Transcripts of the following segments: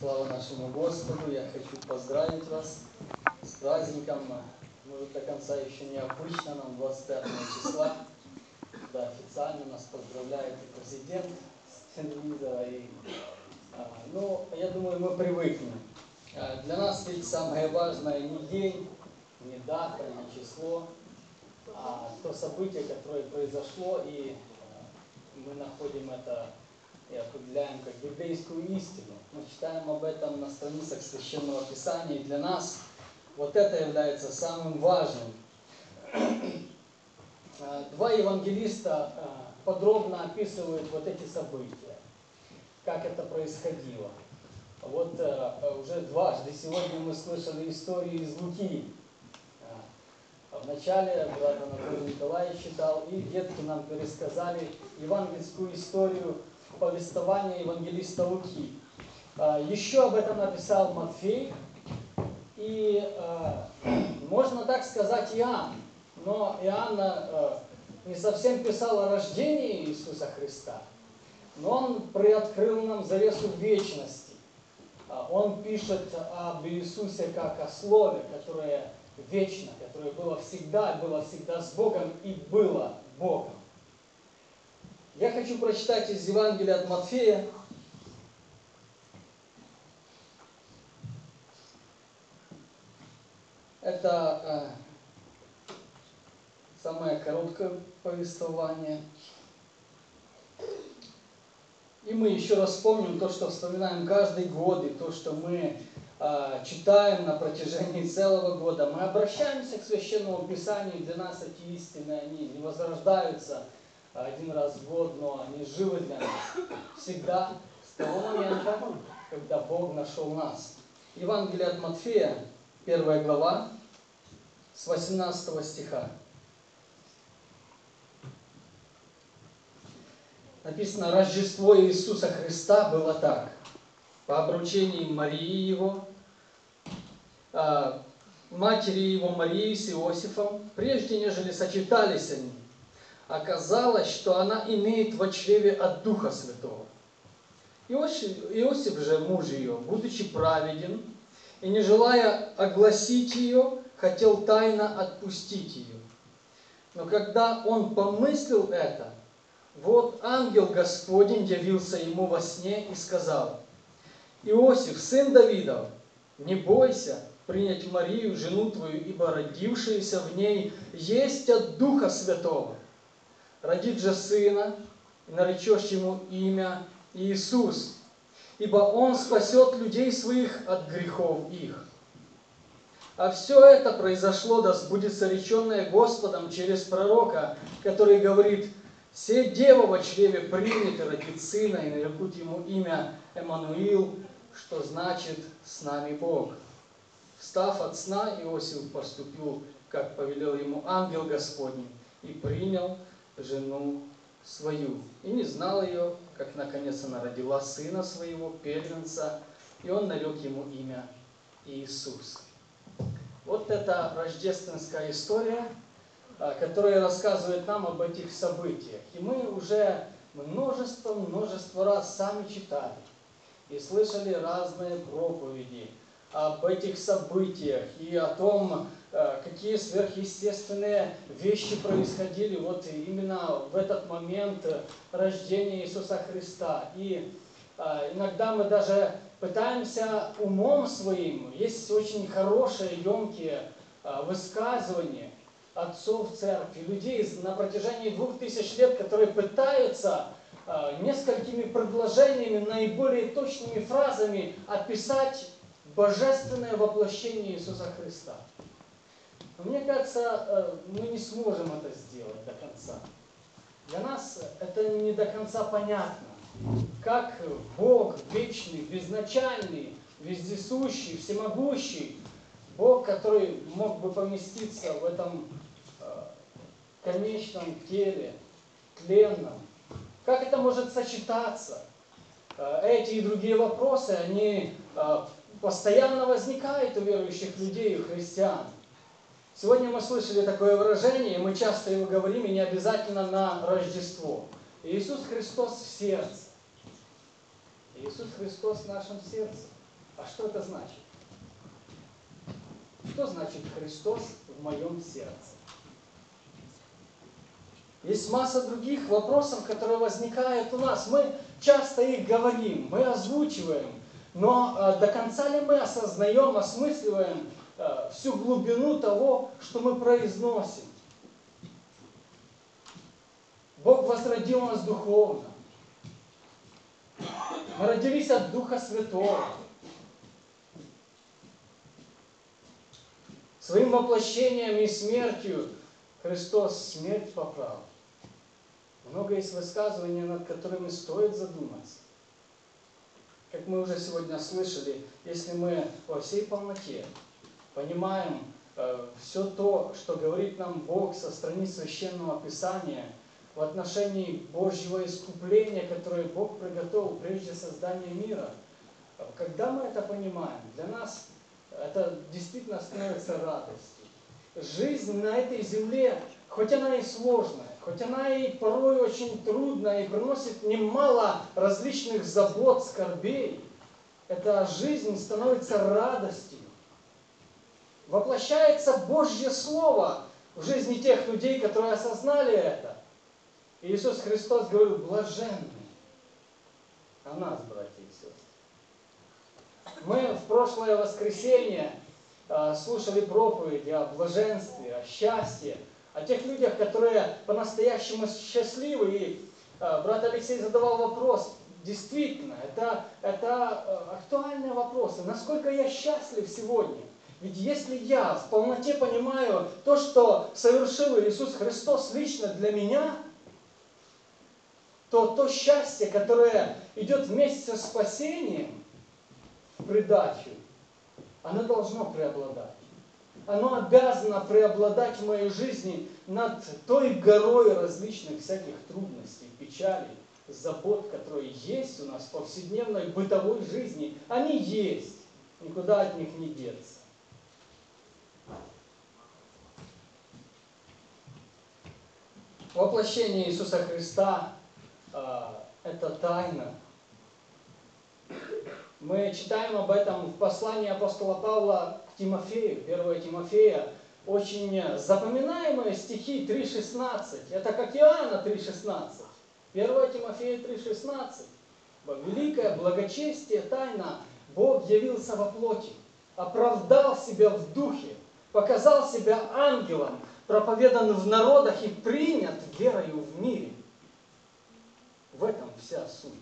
Слава нашему Господу! Я хочу поздравить вас с праздником. Может, до конца еще необычно, нам 25 числа. Да, официально нас поздравляет и президент с телевизора. Ну, я думаю, мы привыкнем. Для нас ведь самое важное не день, не дата, не число, а то событие, которое произошло, и мы находим это и определяем как библейскую истину. Мы читаем об этом на страницах Священного Писания, и для нас вот это является самым важным. Два евангелиста подробно описывают вот эти события, как это происходило. Вот уже дважды сегодня мы слышали истории из Луки. Вначале брат Владимир Николаевич читал, и детки нам пересказали евангельскую историю повествования евангелиста Луки. Еще об этом написал Матфей, и можно так сказать Иоанн, но Иоанн не совсем писал о рождении Иисуса Христа, но он приоткрыл нам завесу вечности. Он пишет об Иисусе как о Слове, которое вечно, которое было всегда с Богом и было Богом. Я хочу прочитать из Евангелия от Матфея, 3 короткое повествование. И мы еще раз вспомним то, что вспоминаем каждый год, и то, что мы читаем на протяжении целого года. Мы обращаемся к Священному Писанию, для нас эти истины, они не возрождаются один раз в год, но они живы для нас всегда, с того момента, когда Бог нашел нас. Евангелие от Матфея, 1 глава, с 18 стиха. Написано: «Рождество Иисуса Христа было так. По обручении Марии его, матери его Марии с Иосифом, прежде нежели сочетались они, оказалось, что она имеет во чреве от Духа Святого. Иосиф же, муж ее, будучи праведен, и не желая огласить ее, хотел тайно отпустить ее. Но когда он помыслил это, вот ангел Господень явился ему во сне и сказал: Иосиф, сын Давидов, не бойся принять Марию, жену твою, ибо родившаяся в ней есть от Духа Святого. Родит же сына, и наречешь ему имя Иисус, ибо он спасет людей своих от грехов их. А все это произошло, да сбудется реченное Господом через пророка, который говорит: «Се дева во чреве примет и родит сына, и нарекут ему имя Эммануил, что значит «С нами Бог». Встав от сна, Иосиф поступил, как повелел ему ангел Господний, и принял жену свою. И не знал ее, как наконец она родила сына своего, первенца, и он нарек ему имя Иисус». Вот это рождественская история, которая рассказывает нам об этих событиях. И мы уже множество раз сами читали и слышали разные проповеди об этих событиях и о том, какие сверхъестественные вещи происходили вот именно в этот момент рождения Иисуса Христа. И иногда мы даже пытаемся умом своим, есть очень хорошие, емкие высказывания отцов церкви, людей на протяжении 2000 лет, которые пытаются несколькими предложениями, наиболее точными фразами описать божественное воплощение Иисуса Христа. Мне кажется, мы не сможем это сделать до конца. Для нас это не до конца понятно. Как Бог вечный, безначальный, вездесущий, всемогущий, Бог, который мог бы поместиться в этом конечном теле, тленном. Как это может сочетаться? Эти и другие вопросы, они постоянно возникают у верующих людей, у христиан. Сегодня мы слышали такое выражение, мы часто его говорим, и не обязательно на Рождество. Иисус Христос в сердце. Иисус Христос в нашем сердце. А что это значит? Что значит Христос в моем сердце? Есть масса других вопросов, которые возникают у нас. Мы часто их говорим, мы озвучиваем, но до конца ли мы осознаем, осмысливаем всю глубину того, что мы произносим? Бог возродил нас духовно. Мы родились от Духа Святого. Своим воплощением и смертью Христос смерть поправил. Много есть высказываний, над которыми стоит задуматься. Как мы уже сегодня слышали, если мы во всей полноте понимаем все то, что говорит нам Бог со страниц Священного Писания, в отношении Божьего искупления, которое Бог приготовил прежде создания мира. Когда мы это понимаем, для нас это действительно становится радостью. Жизнь на этой земле, хоть она и сложная, хоть она и порой очень трудная, и приносит немало различных забот, скорбей, эта жизнь становится радостью. Воплощается Божье Слово в жизни тех людей, которые осознали это. И Иисус Христос говорил: блаженны о нас, братья и сестры. Мы в прошлое воскресенье слушали проповеди о блаженстве, о счастье, о тех людях, которые по-настоящему счастливы. И брат Алексей задавал вопрос, действительно, это актуальные вопросы. Насколько я счастлив сегодня? Ведь если я в полноте понимаю то, что совершил Иисус Христос лично для меня, то то счастье, которое идет вместе со спасением, в придачу, оно должно преобладать. Оно обязано преобладать в моей жизни над той горой различных всяких трудностей, печалей, забот, которые есть у нас в повседневной бытовой жизни. Они есть, никуда от них не деться. Воплощение Иисуса Христа — это тайна. Мы читаем об этом в послании апостола Павла к Тимофею, 1 Тимофея. Очень запоминаемые стихи 3.16. Это как Иоанна 3.16. 1 Тимофея 3.16. Великое благочестие, тайна. Бог явился во плоти, оправдал себя в духе, показал себя ангелом, проповедан в народах и принят верою в мире. В этом вся суть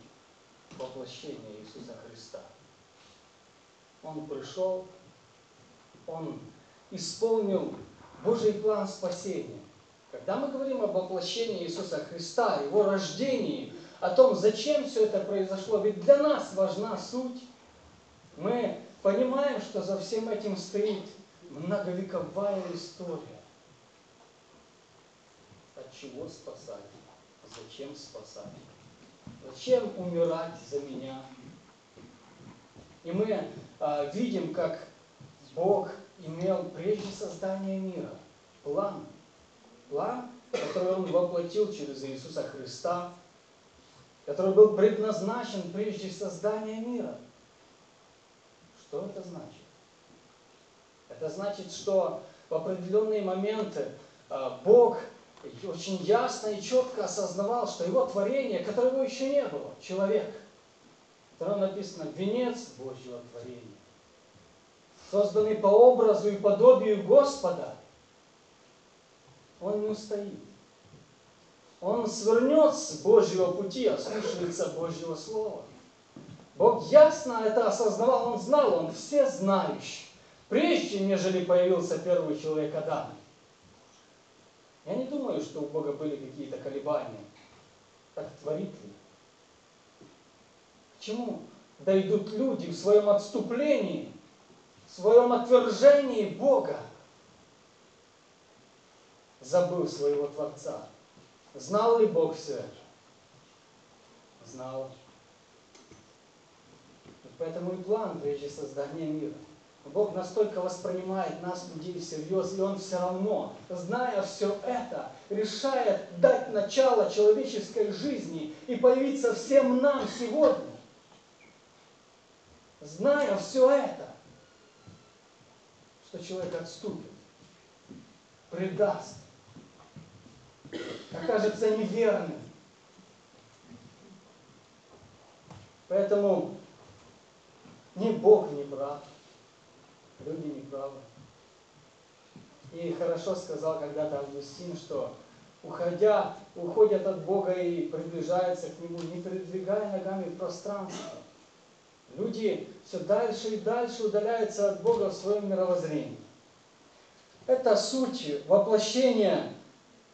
воплощения Иисуса Христа. Он пришел, Он исполнил Божий план спасения. Когда мы говорим об воплощении Иисуса Христа, Его рождении, о том, зачем все это произошло, ведь для нас важна суть. Мы понимаем, что за всем этим стоит многовековая история. От чего спасать? Зачем спасать? Зачем умирать за меня? И мы видим, как Бог имел прежде создания мира план. План, который Он воплотил через Иисуса Христа, который был предназначен прежде создания мира. Что это значит? Это значит, что в определенные моменты Бог очень ясно и четко осознавал, что Его творение, которого еще не было, человек, там написано, венец Божьего творения, созданный по образу и подобию Господа, он не устоит. Он свернет с Божьего пути, ослушается Божьего Слова. Бог ясно это осознавал, Он знал, Он всезнающий, прежде, нежели появился первый человек Адам. Я не думаю, что у Бога были какие-то колебания. Так творит ли? К чему дойдут люди в своем отступлении, в своем отвержении Бога? Забыл своего Творца. Знал ли Бог все это? Знал. Поэтому и план прежде создания мира. Бог настолько воспринимает нас, людей, всерьез, и Он все равно, зная все это, решает дать начало человеческой жизни и появиться всем нам сегодня. зная все это, что человек отступит, предаст, окажется неверным. Поэтому ни Бог не прав, люди не правы. И хорошо сказал когда-то Августин, что уходят от Бога и приближаются к Нему, не передвигая ногами в пространство. Люди все дальше и дальше удаляются от Бога в своем мировоззрении. Это суть воплощения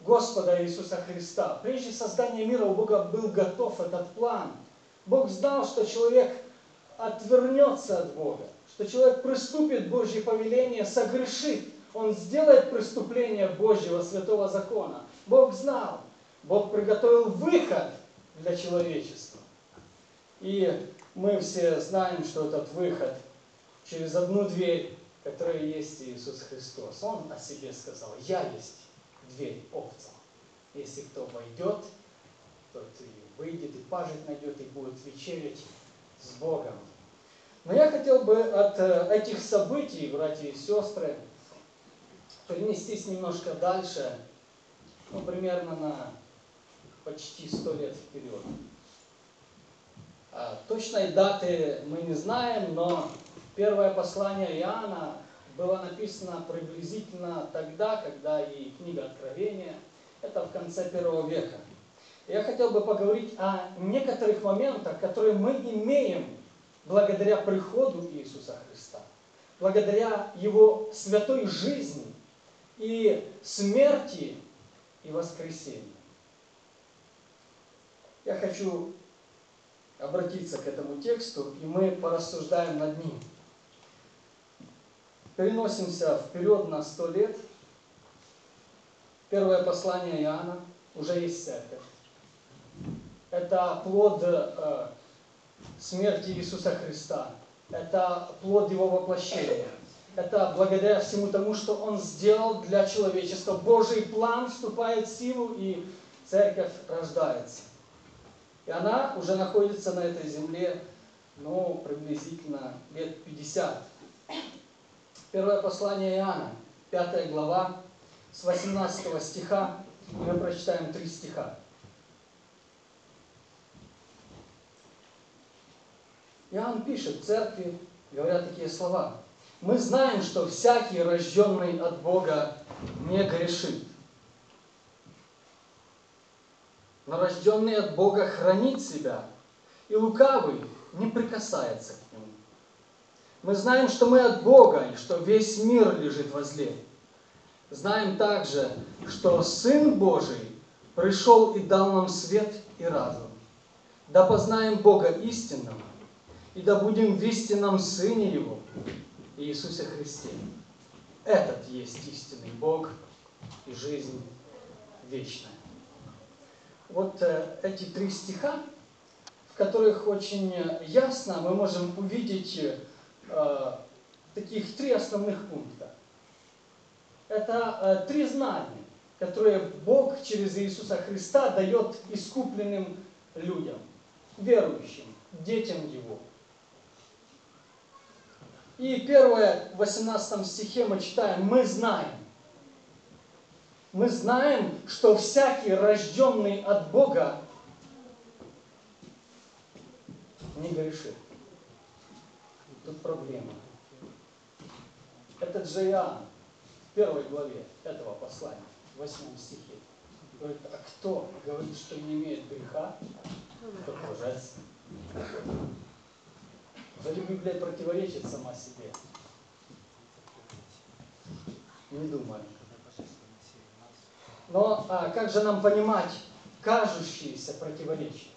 Господа Иисуса Христа. Прежде создания мира у Бога был готов этот план. Бог знал, что человек отвернется от Бога, что человек приступит к Божье повеление, согрешит. Он сделает преступление Божьего святого закона. Бог знал. Бог приготовил выход для человечества. И мы все знаем, что этот выход через одну дверь, которая есть Иисус Христос. Он о себе сказал: «Я есть дверь овцам. Если кто войдет, тот и выйдет, и пажить найдет, и будет вечерить с Богом». Но я хотел бы от этих событий, братья и сестры, перенестись немножко дальше, ну, примерно на почти 100 лет вперед. Точной даты мы не знаем, но первое послание Иоанна было написано приблизительно тогда, когда и книга Откровения, это в конце первого века. Я хотел бы поговорить о некоторых моментах, которые мы имеем благодаря приходу Иисуса Христа, благодаря Его святой жизни и смерти и воскресению. Я хочу обратиться к этому тексту, и мы порассуждаем над ним. Переносимся вперед на 100 лет. Первое послание Иоанна, уже есть церковь. Это плод смерти Иисуса Христа. Это плод Его воплощения. Это благодаря всему тому, что Он сделал для человечества. Божий план вступает в силу, и церковь рождается. И она уже находится на этой земле, ну, приблизительно лет 50. Первое послание Иоанна, 5 глава, с 18 стиха. Мы прочитаем 3 стиха. Иоанн пишет в церкви, говоря такие слова: «Мы знаем, что всякий, рожденный от Бога, не грешит. Но рожденный от Бога хранит себя, и лукавый не прикасается к нему. Мы знаем, что мы от Бога, и что весь мир лежит во зле. Знаем также, что Сын Божий пришел и дал нам свет и разум. Да познаем Бога истинного, и да будем в истинном Сыне Его, Иисусе Христе. Этот есть истинный Бог и жизнь вечная». Вот эти 3 стиха, в которых очень ясно мы можем увидеть таких 3 основных пункта. Это 3 знания, которые Бог через Иисуса Христа дает искупленным людям, верующим, детям Его. И первое, в 18 стихе мы читаем: «Мы знаем». Мы знаем, что всякий, рожденный от Бога, не грешит. Тут проблема. Этот же Иоанн в 1 главе этого послания, в 8 стихе, говорит: «А кто говорит, что не имеет греха, тот лжец». Даже Библия противоречит сама себе. Не думай. Но как же нам понимать кажущиеся противоречия?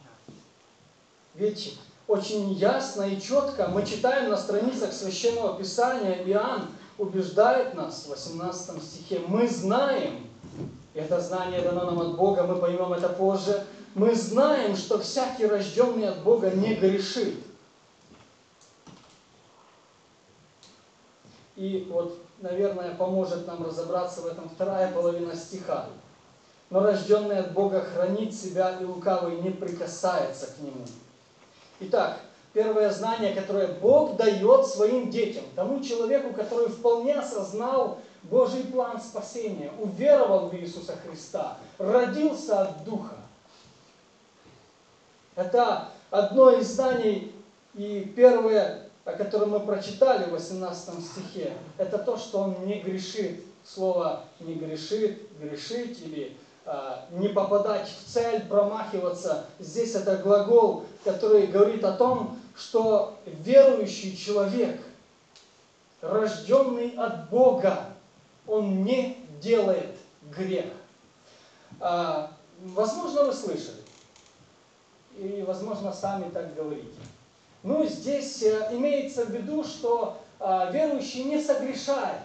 Ведь очень ясно и четко мы читаем на страницах Священного Писания, Иоанн убеждает нас в 18 стихе: «Мы знаем», это знание дано нам от Бога, мы поймем это позже, «мы знаем, что всякий, рожденный от Бога, не грешит». И вот, наверное, поможет нам разобраться в этом вторая половина стиха. «Но рожденный от Бога хранит себя, и лукавый не прикасается к нему». Итак, первое знание, которое Бог дает своим детям, тому человеку, который вполне осознал Божий план спасения, уверовал в Иисуса Христа, родился от Духа. Это одно из знаний, и первое, о котором мы прочитали в 18 стихе, это то, что он не грешит. Слово «не грешит», «грешить» или «не попадать в цель», «промахиваться». Здесь это глагол, который говорит о том, что верующий человек, рожденный от Бога, он не делает грех. Возможно, вы слышали. И, возможно, сами так говорите. Ну, здесь имеется в виду, что верующий не согрешает.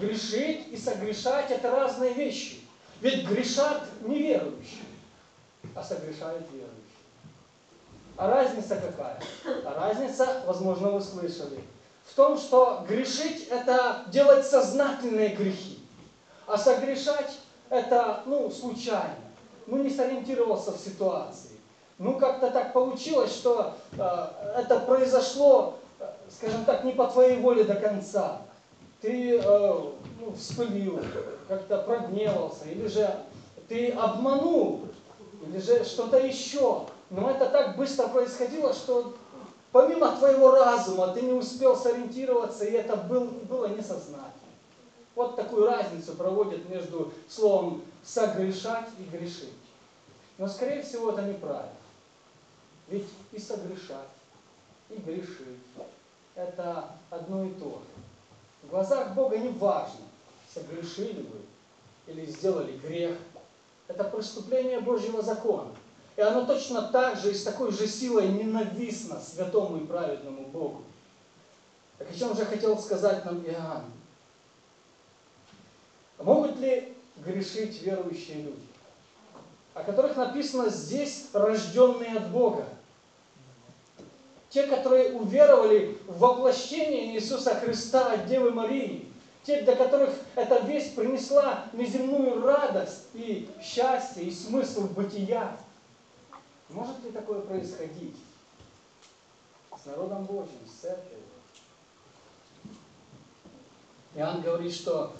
Грешить и согрешать – это разные вещи. Ведь грешат неверующие, а согрешают верующие. А разница какая? А разница, возможно, вы слышали, в том, что грешить – это делать сознательные грехи, а согрешать – это, случайно. Не сориентировался в ситуации. Как-то так получилось, что это произошло, скажем так, не по твоей воле до конца. Ты вспылил, как-то прогневался, или же ты обманул, или же что-то еще. Но это так быстро происходило, что помимо твоего разума ты не успел сориентироваться, и это было несознательно. Вот такую разницу проводят между словом «согрешать» и «грешить». Но, скорее всего, это неправильно. Ведь и согрешать, и грешить – это одно и то же. В глазах Бога не важно, согрешили вы или сделали грех. Это преступление Божьего закона. И оно точно так же и с такой же силой ненавистно святому и праведному Богу. Так о чем же хотел сказать нам Иоанн? Могут ли грешить верующие люди, о которых написано здесь, рожденные от Бога? Те, которые уверовали в воплощение Иисуса Христа от Девы Марии, те, для которых эта весть принесла неземную радость и счастье, и смысл бытия. Может ли такое происходить с народом Божьим, с церковью? Иоанн говорит, что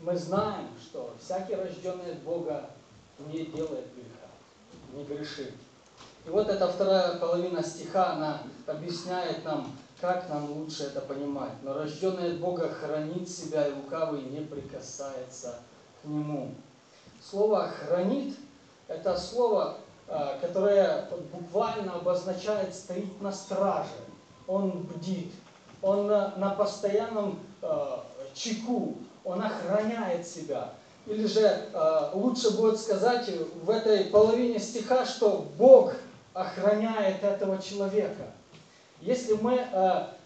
мы знаем, что всякий, рожденный от Бога, не делает греха, не грешит. И вот эта вторая половина стиха, она объясняет нам, как нам лучше это понимать. Но рожденный от Бога хранит себя, и лукавый не прикасается к нему. Слово «хранит» — это слово, которое буквально обозначает «стоит на страже». Он бдит, он на постоянном чеку. Он охраняет себя. Или же лучше будет сказать в этой половине стиха, что Бог охраняет этого человека. Если мы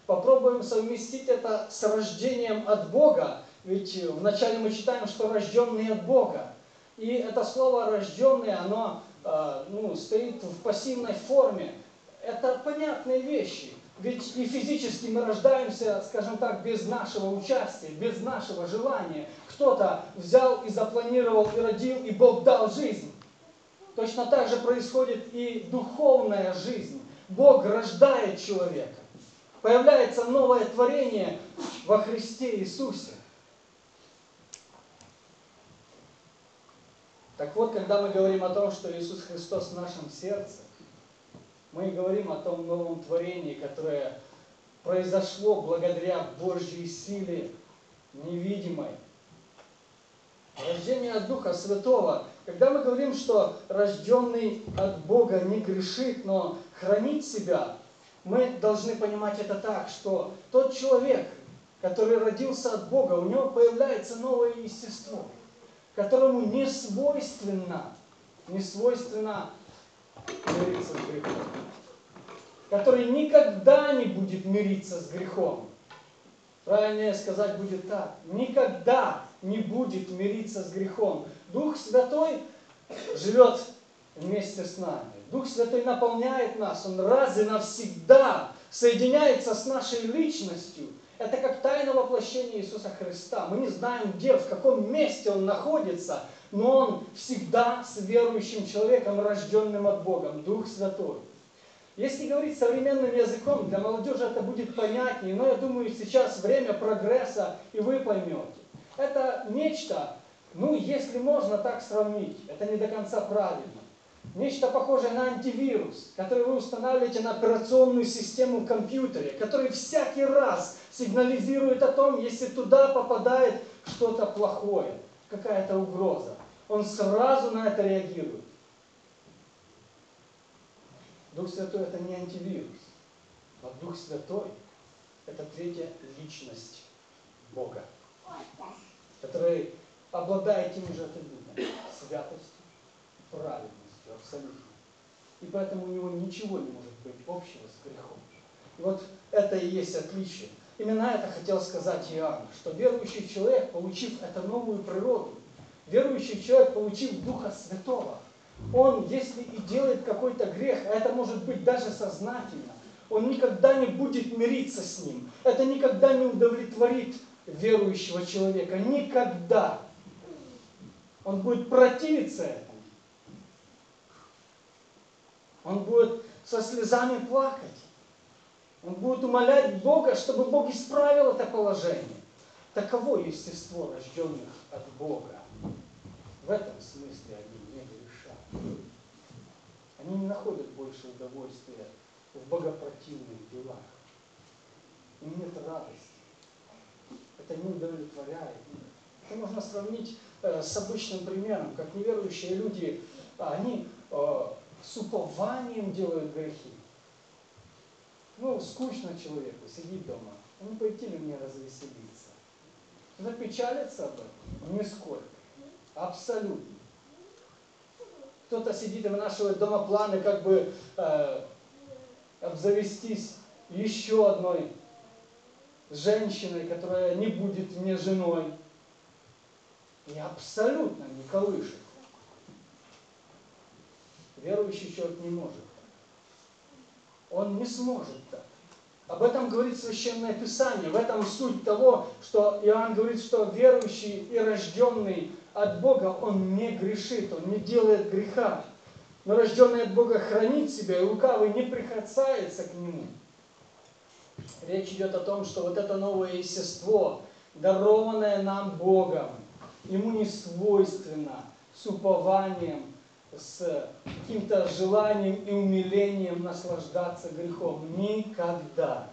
попробуем совместить это с рождением от Бога, ведь вначале мы читаем, что рожденные от Бога. И это слово «рожденные», оно стоит в пассивной форме. Это понятные вещи. Ведь и физически мы рождаемся, скажем так, без нашего участия, без нашего желания. Кто-то взял и запланировал, и родил, и Бог дал жизнь. Точно так же происходит и духовная жизнь. Бог рождает человека. Появляется новое творение во Христе Иисусе. Так вот, когда мы говорим о том, что Иисус Христос в нашем сердце, мы говорим о том новом творении, которое произошло благодаря Божьей силе невидимой. Рождение от Духа Святого. Когда мы говорим, что рожденный от Бога не грешит, но хранит себя, мы должны понимать это так, что тот человек, который родился от Бога, у него появляется новое естество, которому не свойственно мириться с грехом, который никогда не будет мириться с грехом. Правильнее сказать будет так. Никогда не будет мириться с грехом. Дух Святой живет вместе с нами. Дух Святой наполняет нас. Он раз и навсегда соединяется с нашей личностью. Это как тайна воплощения Иисуса Христа. Мы не знаем, где, в каком месте Он находится, но Он всегда с верующим человеком, рожденным от Бога. Дух Святой. Если говорить современным языком, для молодежи это будет понятнее, но я думаю, сейчас время прогресса, и вы поймете. Это нечто, ну, если можно так сравнить, это не до конца правильно. Нечто похожее на антивирус, который вы устанавливаете на операционную систему в компьютере, который всякий раз сигнализирует о том, если туда попадает что-то плохое, какая-то угроза. Он сразу на это реагирует. Дух Святой – это не антивирус, а Дух Святой – это третья личность Бога, который обладает тем же атрибутом – святостью, праведностью, абсолютно. И поэтому у него ничего не может быть общего с грехом. И вот это и есть отличие. Именно это хотел сказать Иоанн, что верующий человек, получив эту новую природу, верующий человек, получив Духа Святого, он, если и делает какой-то грех, а это может быть даже сознательно, он никогда не будет мириться с ним. Это никогда не удовлетворит верующего человека. Никогда. Он будет противиться этому. Он будет со слезами плакать. Он будет умолять Бога, чтобы Бог исправил это положение. Таково естество рожденных от Бога. В этом смысле они не грешат. Они не находят больше удовольствия в богопротивных делах. Им нет радости. Это не удовлетворяет. Это можно сравнить с обычным примером, как неверующие люди, они с упованием делают грехи. Ну, скучно человеку, сидит дома. Он пойти ли мне развеселиться? Запечалится об этом? Нисколько. Абсолютно. Кто-то сидит и вынашивает дома планы, как бы обзавестись еще одной женщиной, которая не будет мне женой. И абсолютно не колышет. Верующий человек не может. Он не сможет так. Об этом говорит Священное Писание. В этом суть того, что Иоанн говорит, что верующий и рожденный от Бога, он не грешит, он не делает греха. Но рожденный от Бога хранит себя, и лукавый не прикасается к нему. Речь идет о том, что вот это новое естество, дарованное нам Богом, ему не свойственно с упованием, с каким-то желанием и умилением наслаждаться грехом. Никогда.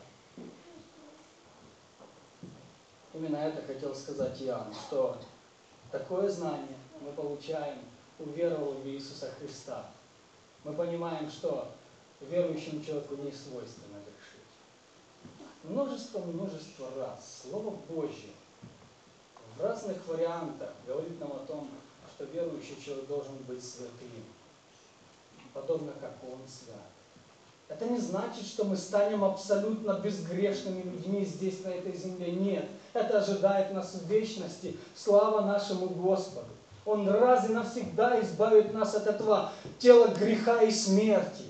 Именно это хотел сказать Иоанн, что такое знание мы получаем, уверовав в Иисуса Христа. Мы понимаем, что верующему человеку не свойственно грешить. Множество раз Слово Божье в разных вариантах говорит нам о том, что верующий человек должен быть святым, подобно как он свят. Это не значит, что мы станем абсолютно безгрешными людьми здесь, на этой земле. Нет, это ожидает нас в вечности. Слава нашему Господу! Он раз и навсегда избавит нас от этого тела греха и смерти.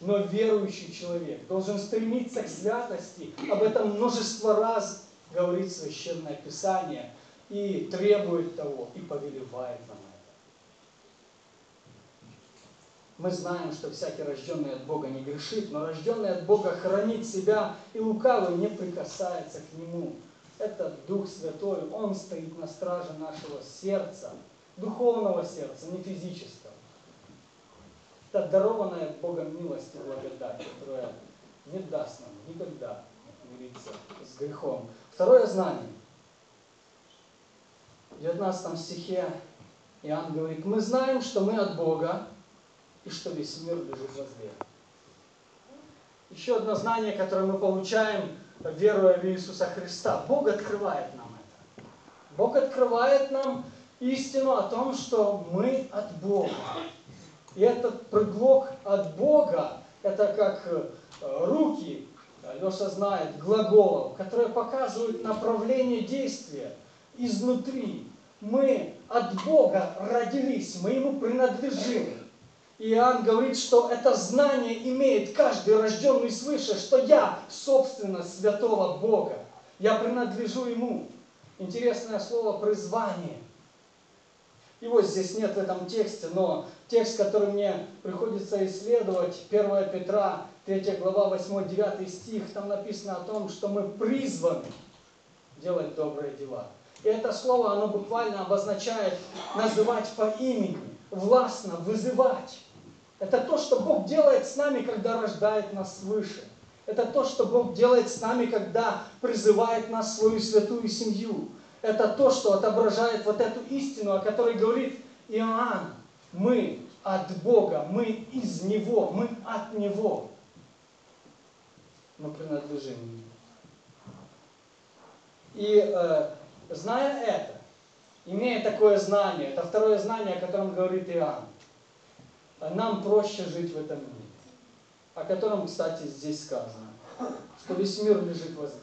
Но верующий человек должен стремиться к святости. Об этом множество раз говорит Священное Писание. И требует того, и повелевает нам это. Мы знаем, что всякий рожденный от Бога не грешит, но рожденный от Бога хранит себя, и лукавый не прикасается к нему. Это Дух Святой, он стоит на страже нашего сердца, духовного сердца, не физического. Это дарованная Богом милость и благодать, которая не даст нам никогда мириться с грехом. Второе знание. В 19 стихе Иоанн говорит: мы знаем, что мы от Бога, и что весь мир лежит во зле. Еще одно знание, которое мы получаем, веруя в Иисуса Христа. Бог открывает нам это. Бог открывает нам истину о том, что мы от Бога. И этот предлог «от Бога» — это как руки, Леша знает, глаголов, которые показывают направление действия. Изнутри. Мы от Бога родились, мы Ему принадлежим. И Иоанн говорит, что это знание имеет каждый рожденный свыше, что я собственность святого Бога. Я принадлежу Ему. Интересное слово «призвание». Его здесь нет в этом тексте, но текст, который мне приходится исследовать, 1 Петра, 3 глава, 8-9 стих, там написано о том, что мы призваны делать добрые дела. И это слово, оно буквально обозначает называть по имени, властно вызывать. Это то, что Бог делает с нами, когда рождает нас свыше. Это то, что Бог делает с нами, когда призывает нас в свою святую семью. Это то, что отображает вот эту истину, о которой говорит Иоанн. Мы от Бога, мы из Него, мы от Него. Мы принадлежим Ему. И зная это, имея такое знание, это второе знание, о котором говорит Иоанн, нам проще жить в этом мире, о котором, кстати, здесь сказано, что весь мир лежит возле.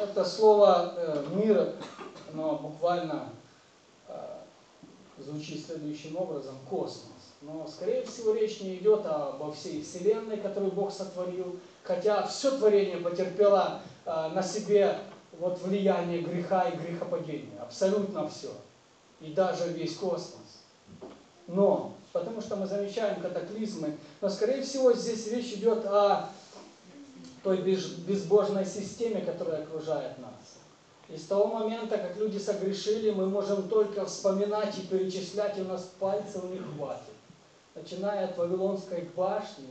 Это слово «мир», оно буквально звучит следующим образом – космос. Но, скорее всего, речь не идет обо всей Вселенной, которую Бог сотворил, хотя все творение потерпело на себе вот влияние греха и грехопадения. Абсолютно все. И даже весь космос. Но, потому что мы замечаем катаклизмы, но, скорее всего, здесь речь идет о той безбожной системе, которая окружает нас. И с того момента, как люди согрешили, мы можем только вспоминать и перечислять, и у нас пальцев не хватит. Начиная от Вавилонской башни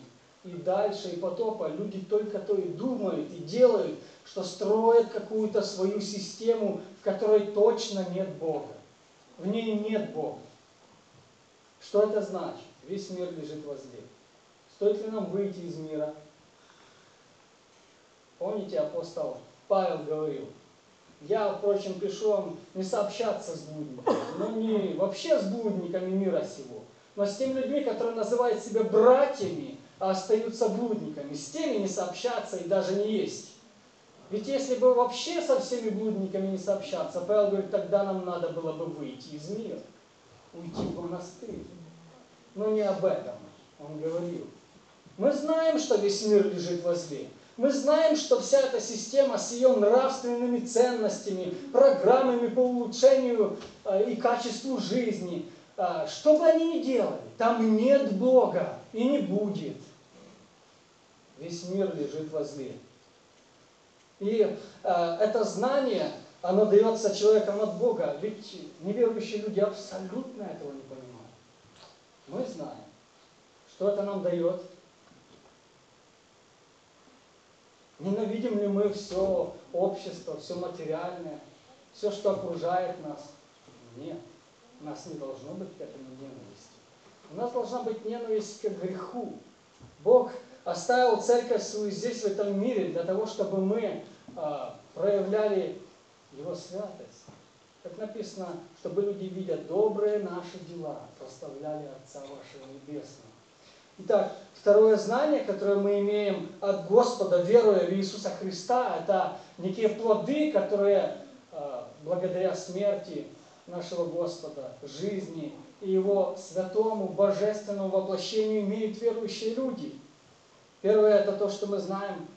и дальше, и потопа, люди только то и думают, и делают, что строят какую-то свою систему, в которой точно нет Бога. В ней нет Бога. Что это значит? Весь мир лежит возле. Стоит ли нам выйти из мира? Помните, апостол Павел говорил: «Я, впрочем, пишу вам не сообщаться с блудниками, но не вообще с блудниками мира сего, но с теми людьми, которые называют себя братьями, а остаются блудниками. С теми не сообщаться и даже не есть». Ведь если бы вообще со всеми блудниками не сообщаться, Павел говорит, тогда нам надо было бы выйти из мира, уйти в монастырь. Но не об этом он говорил. Мы знаем, что весь мир лежит возле. Мы знаем, что вся эта система с ее нравственными ценностями, программами по улучшению и качеству жизни, что бы они ни делали, там нет Бога и не будет. Весь мир лежит возле. И это знание, оно дается человеком от Бога, ведь неверующие люди абсолютно этого не понимают. Мы знаем, что это нам дает. Ненавидим ли мы все общество, все материальное, все, что окружает нас? Нет. У нас не должно быть к этому ненависти. У нас должна быть ненависть к греху. Бог оставил церковь свою здесь, в этом мире, для того, чтобы мы проявляли Его святость. Как написано, чтобы люди, видя добрые наши дела, прославляли Отца вашего Небесного. Итак, второе знание, которое мы имеем от Господа, веруя в Иисуса Христа, это некие плоды, которые благодаря смерти нашего Господа, жизни и Его святому, божественному воплощению имеют верующие люди. Первое – это то, что мы знаем,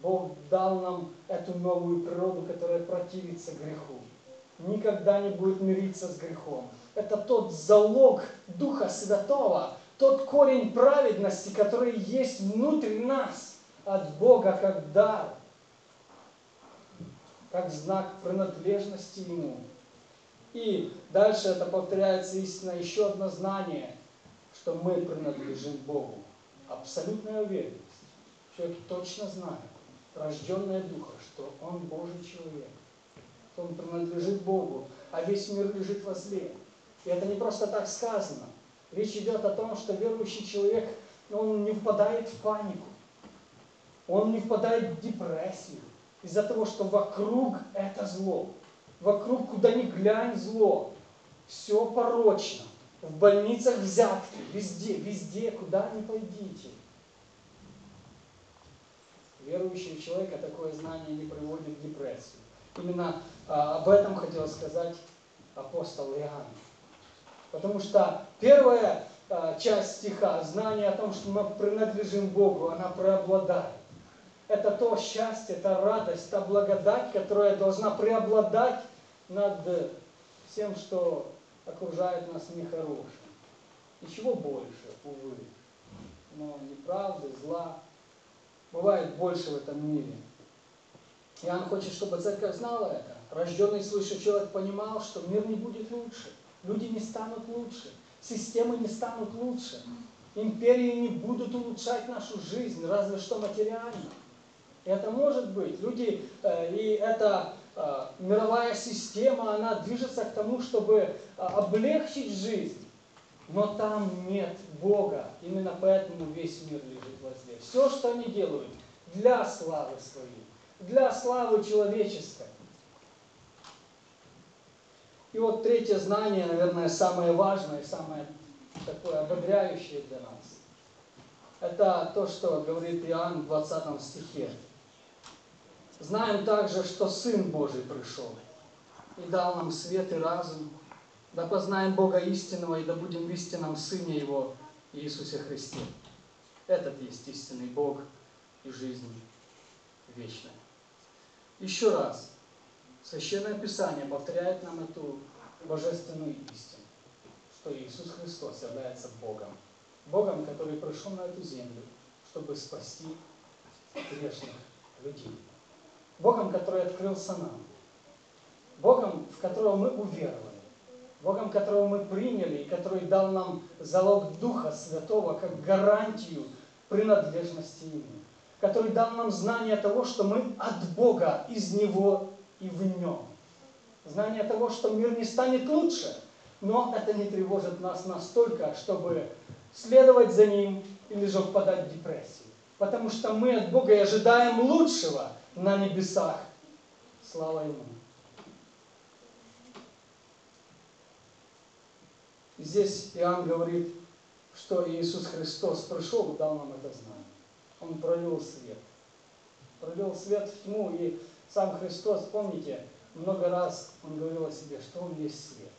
Бог дал нам эту новую природу, которая противится греху. Никогда не будет мириться с грехом. Это тот залог Духа Святого, тот корень праведности, который есть внутри нас, от Бога как дар, как знак принадлежности Ему. И дальше это повторяется истинно еще одно знание, что мы принадлежим Богу. Абсолютная уверенность. Человек точно знает, рожденное Духом, что он Божий человек, что он принадлежит Богу, а весь мир лежит возле. И это не просто так сказано. Речь идет о том, что верующий человек, он не впадает в панику, он не впадает в депрессию из-за того, что вокруг это зло. Вокруг, куда ни глянь, зло. Все порочно. В больницах взятки. Везде, везде, куда ни пойдите. Верующий человек, такое знание не приводит к депрессии. Именно об этом хотел сказать апостол Иоанн. Потому что первая часть стиха, знание о том, что мы принадлежим Богу, она преобладает. Это то счастье, та радость, та благодать, которая должна преобладать над всем, что окружает нас нехорошим. Ничего больше, увы. Но неправды, зла бывает больше в этом мире. Иоанн хочет, чтобы церковь знала это. Рожденный свыше человек понимал, что мир не будет лучше. Люди не станут лучше. Системы не станут лучше. Империи не будут улучшать нашу жизнь, разве что материально. Это может быть. Люди, и эта мировая система, она движется к тому, чтобы облегчить жизнь. Но там нет Бога. Именно поэтому весь мир лежит возле. Все, что они делают, для славы своей, для славы человеческой. И вот третье знание, наверное, самое важное, самое такое ободряющее для нас. Это то, что говорит Иоанн в 20 стихе. «Знаем также, что Сын Божий пришел и дал нам свет и разум, да познаем Бога истинного и да будем в истинном Сыне Его, Иисусе Христе. Этот есть истинный Бог и жизнь вечная». Еще раз, Священное Писание повторяет нам эту божественную истину, что Иисус Христос является Богом. Богом, который пришел на эту землю, чтобы спасти грешных людей. Богом, который открылся нам. Богом, в которого мы уверовали. Богом, которого мы приняли, и который дал нам залог Духа Святого как гарантию принадлежности Ему. Который дал нам знание того, что мы от Бога, из Него и в Нем. Знание того, что мир не станет лучше, но это не тревожит нас настолько, чтобы следовать за Ним или же впадать в депрессию. Потому что мы от Бога и ожидаем лучшего на небесах. Слава Ему. Здесь Иоанн говорит, что Иисус Христос пришел и дал нам это знание. Он пролил свет. Пролил свет в тьму. И сам Христос, помните, много раз Он говорил о себе, что Он есть свет,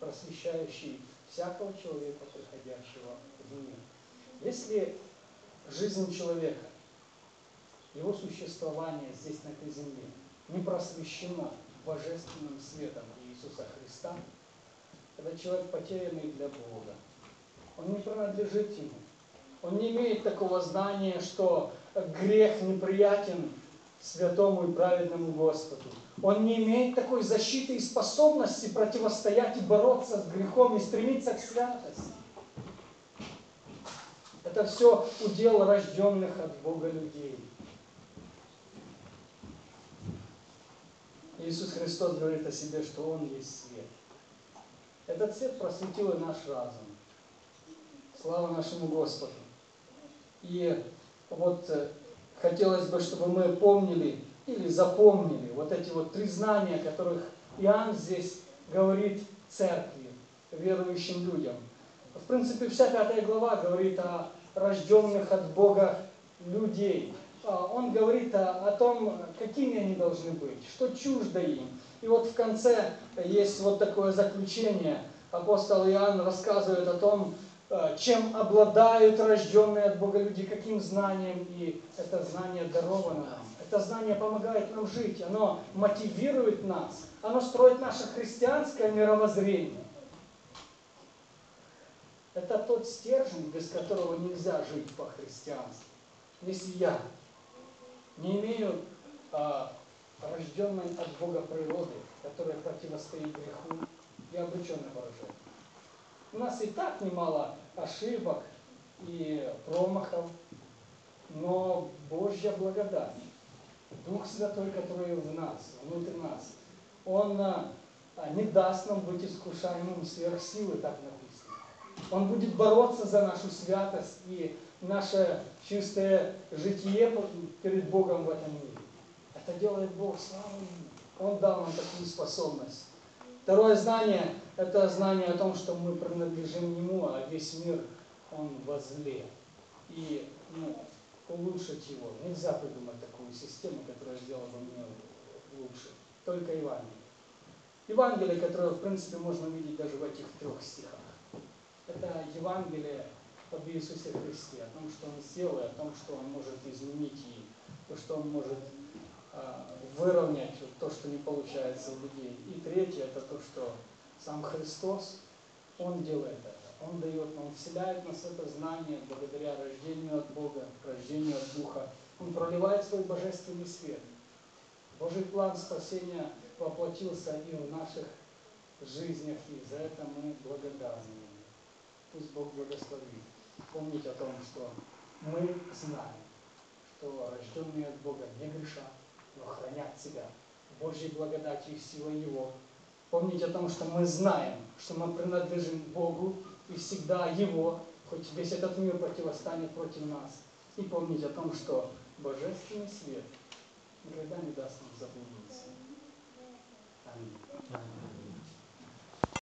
просвещающий всякого человека, приходящего в мир. Если жизнь человека, его существование здесь на этой земле не просвещено божественным светом Иисуса Христа, этот человек потерянный для Бога. Он не принадлежит Ему. Он не имеет такого знания, что грех неприятен святому и праведному Господу. Он не имеет такой защиты и способности противостоять и бороться с грехом и стремиться к святости. Это все удел рожденных от Бога людей. Иисус Христос говорит о себе, что Он есть свет. Этот свет просветил и наш разум. Слава нашему Господу. И вот хотелось бы, чтобы мы помнили или запомнили вот эти вот три знания, о которых Иоанн здесь говорит церкви, верующим людям. В принципе, вся 5 глава говорит о рожденных от Бога людей. Он говорит о том, какими они должны быть, что чуждо им. И вот в конце есть вот такое заключение. Апостол Иоанн рассказывает о том, чем обладают рожденные от Бога люди, каким знанием, и это знание даровано нам. Это знание помогает нам жить, оно мотивирует нас, оно строит наше христианское мировоззрение. Это тот стержень, без которого нельзя жить по-христиански. Если я не имею рожденной от Бога природы, которая противостоит греху, я обречен на поражение. У нас и так немало ошибок и промахов, но Божья благодать, Дух Святой, который в нас, внутри нас, Он не даст нам быть искушаемым сверх силы, так написано. Он будет бороться за нашу святость и наше чистое житие перед Богом в этом мире. Это делает Бог, слава Ему. Он дал нам такую способность. Второе знание – это знание о том, что мы принадлежим Ему, а весь мир, он во зле. И улучшить его. Нельзя придумать такую систему, которая сделала бы меня лучше. Только Евангелие. Евангелие, которое, в принципе, можно увидеть даже в этих 3 стихах. Это Евангелие об Иисусе Христе, о том, что Он сделал, и о том, что Он может изменить, и то, что Он может выровнять то, что не получается у людей. И третье, это то, что сам Христос Он делает это. Он дает нам, вселяет в нас это знание благодаря рождению от Бога, рождению от Духа. Он проливает свой божественный свет. Божий план спасения воплотился и в наших жизнях, и за это мы благодарны. Пусть Бог благословит. Помнить о том, что мы знаем, что рожденные от Бога не грешат, но хранят себя Божьей благодатью и силой Его. Помнить о том, что мы знаем, что мы принадлежим Богу и всегда Его, хоть весь этот мир противостанет против нас. И помнить о том, что Божественный свет никогда не даст нам заблудиться. Аминь.